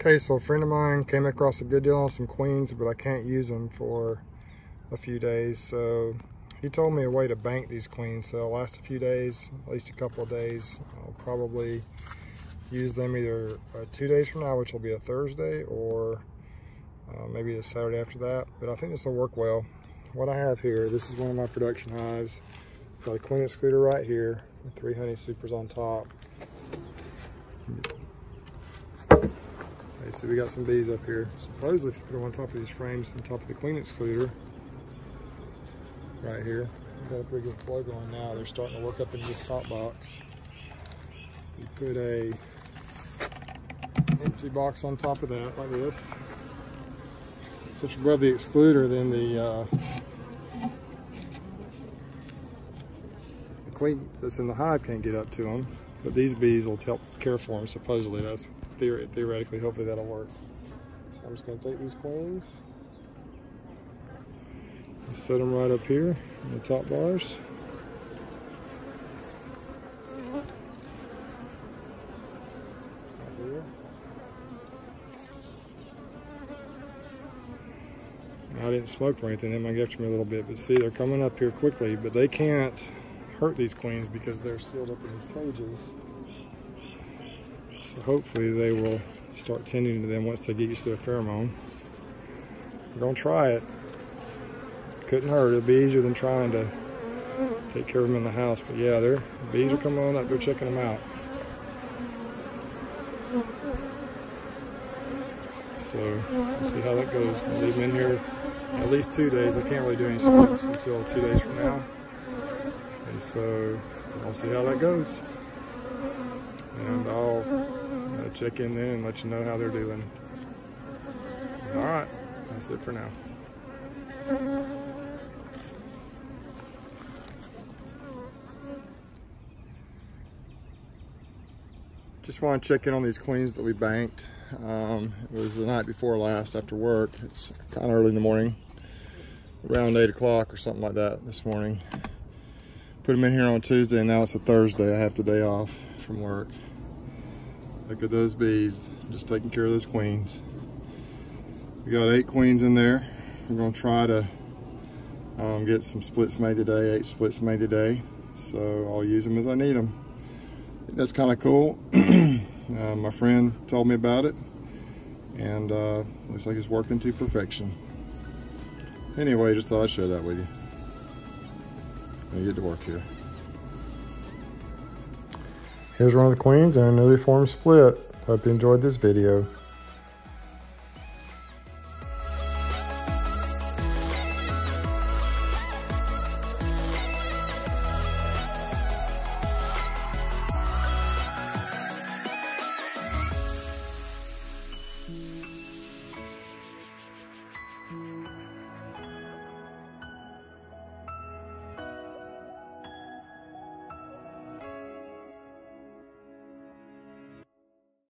Okay, so a friend of mine came across a good deal on some queens, but I can't use them for a few days. So he told me a way to bank these queens. So they'll last a few days, at least a couple of days. I'll probably use them either 2 days from now, which will be a Thursday, or maybe a Saturday after that. But I think this will work well. What I have here, this is one of my production hives. Got a queen excluder right here with 3 honey supers on top. Okay, so we got some bees up here. Supposedly, if you put them on top of these frames, on top of the queen excluder, right here, we've got a pretty good flow going now. They're starting to work up in this top box. You put a empty box on top of that, like this. Since you're above the excluder, then the queen that's in the hive can't get up to them, but these bees will help care for them, supposedly. That's theoretically, hopefully that'll work. So I'm just gonna take these queens and set them right up here in the top bars. Right here. I didn't smoke or anything, they might get to me a little bit, but see, they're coming up here quickly, but they can't hurt these queens because they're sealed up in these cages. So hopefully they will start tending to them once they get used to their pheromone. We're gonna try it. Couldn't hurt, it'll be easier than trying to take care of them in the house, but yeah, the bees are coming on up, go checking them out. So we'll see how that goes. We'll leave them in here at least 2 days. I can't really do any splits until 2 days from now. And so I'll see how that goes. And I'll check in then and let you know how they're doing. All right, that's it for now. Just want to check in on these queens that we banked. It was the night before last after work. It's kind of early in the morning, around 8 o'clock or something like that this morning. Put them in here on Tuesday, and now it's a Thursday. I have the day off from work. Look at those bees, just taking care of those queens. We got 8 queens in there. We're gonna try to get some splits made today, 8 splits made today. So I'll use them as I need them. That's kind of cool. My friend told me about it, and looks like it's working to perfection. Anyway, just thought I'd share that with you. I get to work here. Here's one of the queens and a newly formed split. Hope you enjoyed this video.